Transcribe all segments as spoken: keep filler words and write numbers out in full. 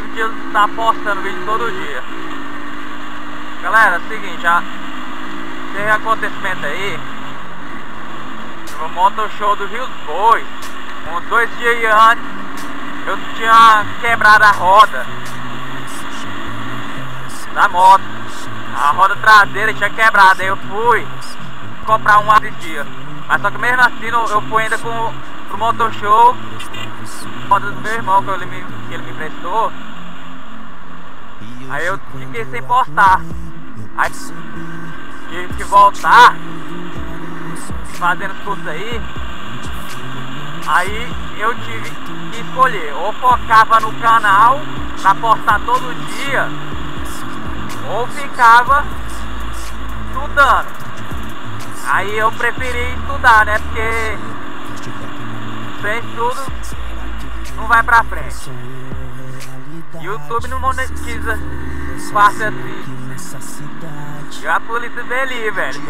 motivo de eu estar postando vídeo todo dia. Galera, é o seguinte, já teve acontecimento aí no Motoshow do Rio dos Bois. Uns dois dias antes eu tinha quebrado a roda da moto. A roda traseira tinha quebrado, aí eu fui comprar um esse dia. Mas só que mesmo assim eu fui ainda com pro Motoshow, roda do meu irmão que ele me, que ele me emprestou. Aí eu fiquei sem postar. Aí tive que voltar fazendo os cursos aí. Aí eu tive que escolher, ou focava no canal pra postar todo dia, ou ficava estudando. Aí eu preferi estudar, né? Porque sem estudo não vai pra frente. YouTube não monetiza fácil assim. E a polícia veio ali, velho.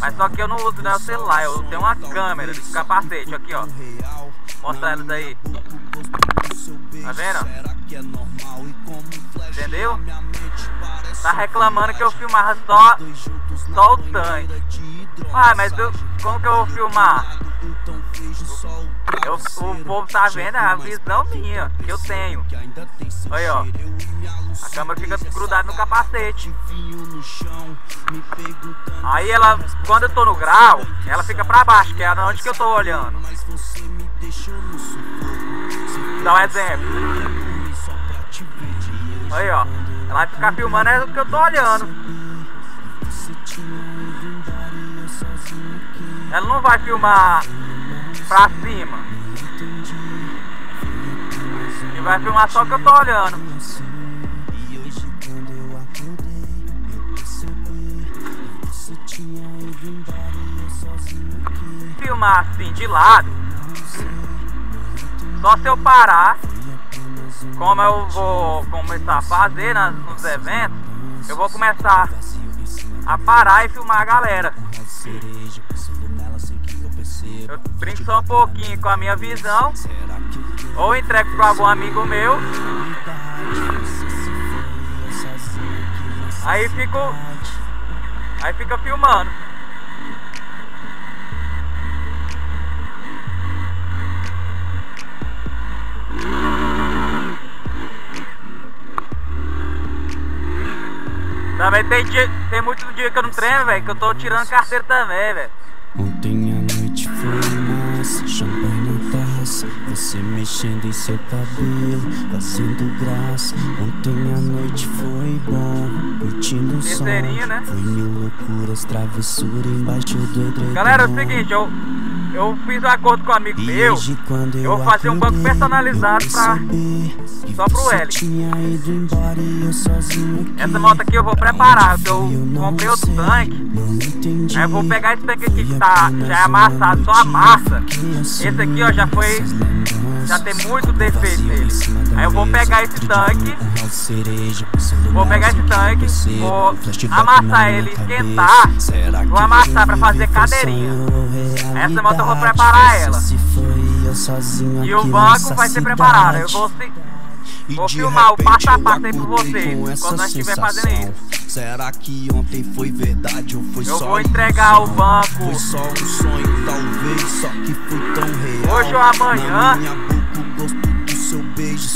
Mas só que eu não uso, né, o celular, eu tenho uma câmera de capacete aqui, ó. Mostra elas aí. Tá vendo? Entendeu? Tá reclamando que eu filmava só, só o tanque. Ah, mas eu, como que eu vou filmar? Eu, o povo tá vendo a visão minha, que eu tenho. Aí, ó. A câmera fica grudada no capacete. Aí ela, quando eu tô no grau, ela fica pra baixo, que é onde que eu tô olhando. Dá um exemplo. Aí, ó. Ela vai ficar filmando é o que eu tô olhando. Ela não vai filmar pra cima. E vai filmar só que eu tô olhando. Filmar assim de lado. Só se eu parar. Como eu vou começar a fazer nas, nos eventos, eu vou começar a parar e filmar a galera. Eu brinco só um pouquinho com a minha visão, ou entrego para algum amigo meu. Aí fico, aí fica filmando. Também tem dia, tem muitos dias que eu não treino, velho, que eu tô tirando carteira também, velho. Ontem à noite foi massa, champanhe na taça, você mexendo em seu cabelo, fazendo graça. Ontem à noite foi bom, curtindo o som, né? Foi mil loucuras, travessura embaixo do edredom. Galera, é o seguinte, eu, eu fiz um acordo com um amigo meu, eu vou fazer um banco personalizado pra... só pro L. Essa moto aqui eu vou preparar, eu comprei outro tanque. Aí eu vou pegar esse tanque aqui que tá, já é amassado, só a massa. Esse aqui, ó, já foi, já tem muito defeito nele. Aí eu vou pegar esse tanque, vou pegar esse tanque, vou amassar ele, esquentar, vou amassar pra fazer cadeirinha. Essa moto eu vou preparar ela. E o banco vai ser preparado. Eu vou, vou filmar o passo a passo aí pra vocês quando nós estiver fazendo isso. Será que ontem foi verdade ou foi só um sonho? Eu vou entregar o banco hoje ou amanhã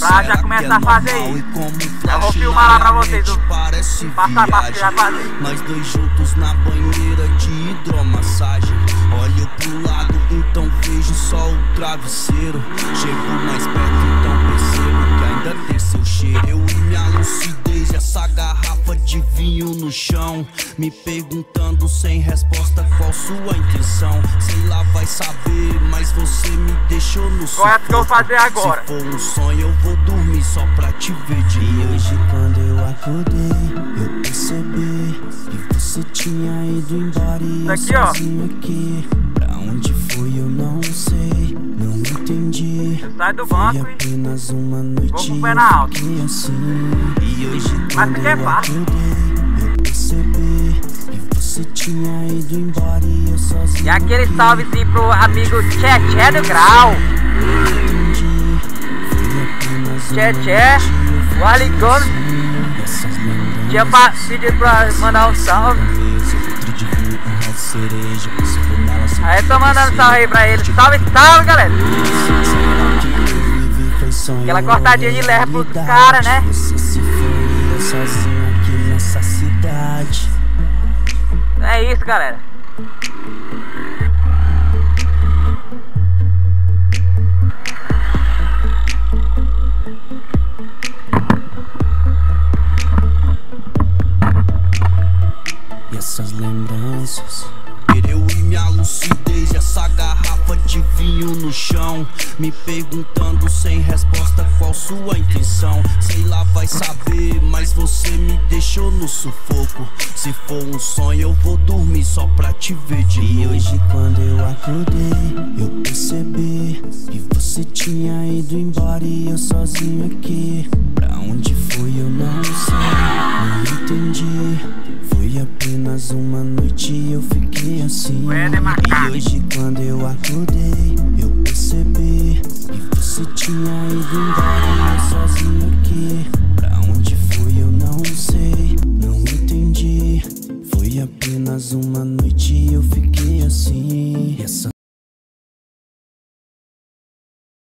pra já começar a fazer isso. Eu vou filmar lá pra vocês o passo a passo que já fazer. Nós dois juntos na banheira de hidromassagem. Olho pro lado, então vejo só o travesseiro. Chego mais perto, então percebo que ainda tem seu cheiro. Eu e minha lucidez, essa garrafa de vinho no chão, me perguntando sem resposta qual sua intenção. Sei lá, vai saber, mas você me deixou no sono. Qual é que eu vou fazer agora? Se for um sonho, eu vou dormir só pra te ver de novo. E hoje quando eu acordei, eu percebi que você tinha ido embora e eu sozinho aqui. Pra onde fui eu não sei, não entendi. Sai do banco e apenas uma noite que assim. E hoje quando eu acordei, eu percebi que Você tinha ido embora e eu sozinho. E aquele salve-se pro amigo Tchê Tchê do Grau. Tchê Tchê, o Aligone tinha pedido pra mandar um salve. Aí tô mandando salve aí pra ele. Salve, salve, galera. Aquela cortadinha de lerra pro cara, né? É isso, galera. E essas lembranças, eu e minha lucidez, essa garrafa de vinho no chão, me perguntando sem resposta qual sua intenção. Sei lá, vai saber, mas você me deixou no sufoco. Se for um sonho eu vou dormir só pra te ver de novo. E hoje quando eu acordei, eu percebi que você tinha ido embora e eu sozinho aqui. Pra onde